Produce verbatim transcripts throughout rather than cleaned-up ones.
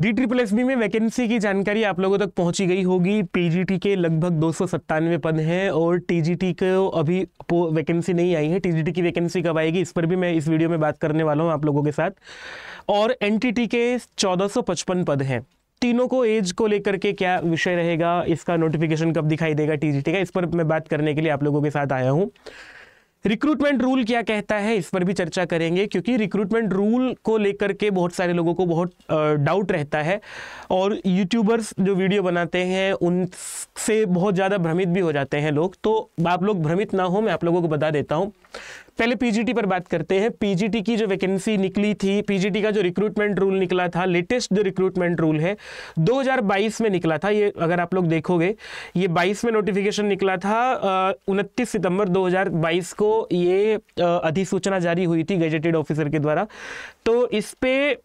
D triple S B में vacancy की जानकारी आप लोगों तक पहुंची गई होगी। पीजीटी के लगभग दो सौ सत्तानवे पद हैं और टीजीटी को अभी वैकेंसी नहीं आई है। टीजीटी की वैकेंसी कब आएगी इस पर भी मैं इस वीडियो में बात करने वाला हूं आप लोगों के साथ। और एनटीटी के चौदह सौ पचपन पद हैं। तीनों को एज को लेकर के क्या विषय रहेगा, इसका नोटिफिकेशन कब दिखाई देगा टीजीटी का, इस पर मैं बात करने के लिए आप लोगों के साथ आया हूँ। रिक्रूटमेंट रूल क्या कहता है इस पर भी चर्चा करेंगे, क्योंकि रिक्रूटमेंट रूल को लेकर के बहुत सारे लोगों को बहुत डाउट रहता है और यूट्यूबर्स जो वीडियो बनाते हैं उनसे बहुत ज़्यादा भ्रमित भी हो जाते हैं लोग। तो आप लोग भ्रमित ना हो, मैं आप लोगों को बता देता हूँ। पहले पीजीटी पर बात करते हैं। पीजीटी की जो वैकेंसी निकली थी, पीजीटी का जो रिक्रूटमेंट रूल निकला था, लेटेस्ट जो रिक्रूटमेंट रूल है दो हज़ार बाईस में निकला था। ये अगर आप लोग देखोगे ये बाईस में नोटिफिकेशन निकला था। उनतीस सितंबर दो हज़ार बाईस को ये अधिसूचना जारी हुई थी गजेटेड ऑफिसर के द्वारा। तो इस पर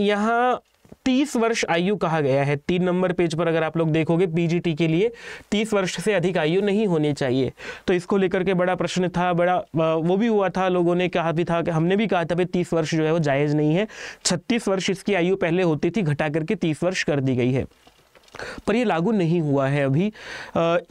यहाँ तीस वर्ष आयु कहा गया है। तीन नंबर पेज पर अगर आप लोग देखोगे पीजीटी के लिए तीस वर्ष से अधिक आयु नहीं होनी चाहिए। तो इसको लेकर के बड़ा प्रश्न था, बड़ा वो भी हुआ था, लोगों ने कहा भी था कि हमने भी कहा था भाई तीस वर्ष जो है वो जायज़ नहीं है। छत्तीस वर्ष इसकी आयु पहले होती थी, घटा करके तीस वर्ष कर दी गई है, पर ये लागू नहीं हुआ है अभी।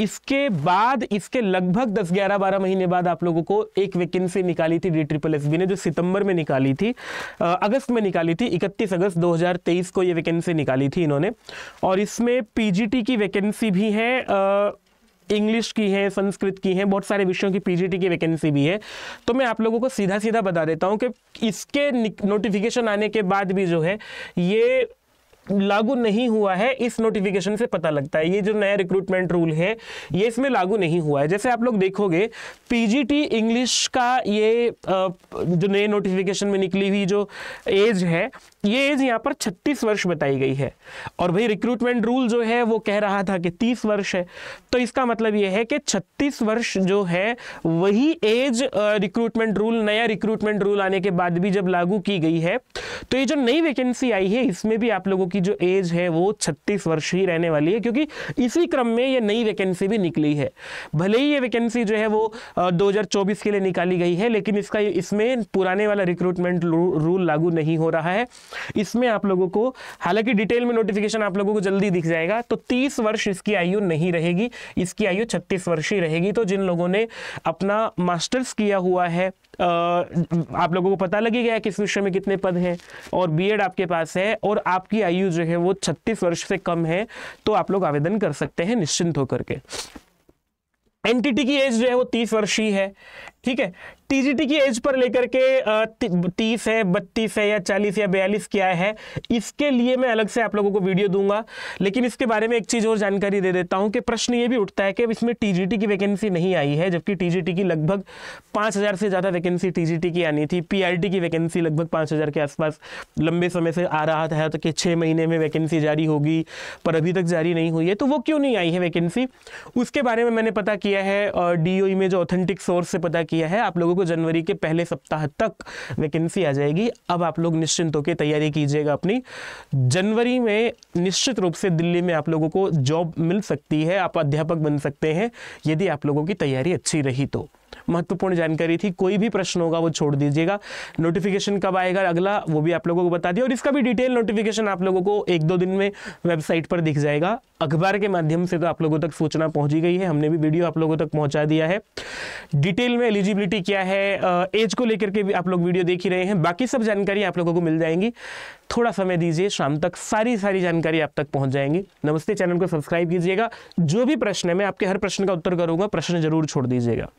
इसके बाद इसके लगभग दस ग्यारह बारह महीने बाद आप लोगों को एक वैकेंसी निकाली थी डी ट्रिपल एस बी ने, जो सितंबर में निकाली थी, अगस्त में निकाली थी। इकतीस अगस्त दो हज़ार तेईस को ये वैकेंसी निकाली थी इन्होंने। और इसमें पीजीटी की वैकेंसी भी है, इंग्लिश की है, संस्कृत की है, बहुत सारे विषयों की पीजीटी की वैकेंसी भी है। तो मैं आप लोगों को सीधा सीधा बता देता हूँ कि इसके नोटिफिकेशन आने के बाद भी जो है ये लागू नहीं हुआ है। इस नोटिफिकेशन से पता लगता है ये जो नया रिक्रूटमेंट रूल है ये इसमें लागू नहीं हुआ है। जैसे आप लोग देखोगे पीजीटी इंग्लिश का ये जो नए नोटिफिकेशन में निकली हुई जो एज है, ये एज यहाँ पर छत्तीस वर्ष बताई गई है। और भाई रिक्रूटमेंट रूल जो है वो कह रहा था कि तीस वर्ष है, तो इसका मतलब ये है कि छत्तीस वर्ष जो है वही एज रिक्रूटमेंट रूल, नया रिक्रूटमेंट रूल आने के बाद भी जब लागू की गई है। तो ये जो नई वैकेंसी आई है इसमें भी आप लोगों की जो एज है वो छत्तीस वर्ष ही रहने वाली है, क्योंकि इसी क्रम में ये नई वैकेंसी भी निकली है। भले ही ये वैकेंसी जो है वो दो हज़ार चौबीस के लिए निकाली गई है, लेकिन इसका इसमें पुराने वाला रिक्रूटमेंट रूल लागू नहीं हो रहा है। इसमें आप लोगों को हालांकि डिटेल में नोटिफिकेशन आप लोगों को जल्दी दिख जाएगा। तो तीस वर्ष इसकी आयु नहीं रहेगी, इसकी आयु छत्तीस वर्ष ही रहेगी। तो जिन लोगों ने अपना मास्टर्स किया हुआ है, आ, आप लोगों को पता लगी गया किस विषय में कितने पद हैं और बीएड आपके पास है और आपकी आयु जो है वो छत्तीस वर्ष से कम है, तो आप लोग आवेदन कर सकते हैं निश्चिंत होकर के। एनटीटी की एज जो है वो तीस वर्ष ही है, ठीक है। टीजीटी की एज पर लेकर के तीस है, बत्तीस है या चालीस या बयालीस क्या है, इसके लिए मैं अलग से आप लोगों को वीडियो दूंगा। लेकिन इसके बारे में एक चीज़ और जानकारी दे देता हूं कि प्रश्न ये भी उठता है कि इसमें टीजीटी की वैकेंसी नहीं आई है, जबकि टीजीटी की लगभग पाँच हज़ार से ज़्यादा वैकेंसी टीजीटी की आनी थी। पीआरटी की वैकेंसी लगभग पाँच हज़ार के आसपास लंबे समय से आ रहा था, तो कि छः महीने में वैकेंसी जारी होगी, पर अभी तक जारी नहीं हुई है। तो वो क्यों नहीं आई है वैकेंसी, उसके बारे में मैंने पता किया है और डीओई में जो ऑथेंटिक सोर्स से पता किया है। आप लोगों को जनवरी के पहले सप्ताह तक वैकेंसी आ जाएगी। अब आप लोग निश्चिंत होकर तैयारी कीजिएगा अपनी। जनवरी में निश्चित रूप से दिल्ली में आप लोगों को जॉब मिल सकती है, आप अध्यापक बन सकते हैं यदि आप लोगों की तैयारी अच्छी रही तो। महत्वपूर्ण जानकारी थी, कोई भी प्रश्न होगा वो छोड़ दीजिएगा। नोटिफिकेशन कब आएगा अगला वो भी आप लोगों को बता दिया, और इसका भी डिटेल नोटिफिकेशन आप लोगों को एक दो दिन में वेबसाइट पर दिख जाएगा। अखबार के माध्यम से तो आप लोगों तक सूचना पहुंची गई है, हमने भी वीडियो आप लोगों तक पहुंचा दिया है। डिटेल में एलिजिबिलिटी क्या है, एज को लेकर के भी आप लोग वीडियो देख ही रहे हैं। बाकी सब जानकारी आप लोगों को मिल जाएंगी, थोड़ा समय दीजिए, शाम तक सारी सारी जानकारी आप तक पहुंच जाएंगी। नमस्ते चैनल को सब्सक्राइब कीजिएगा। जो भी प्रश्न है मैं आपके हर प्रश्न का उत्तर करूँगा, प्रश्न जरूर छोड़ दीजिएगा।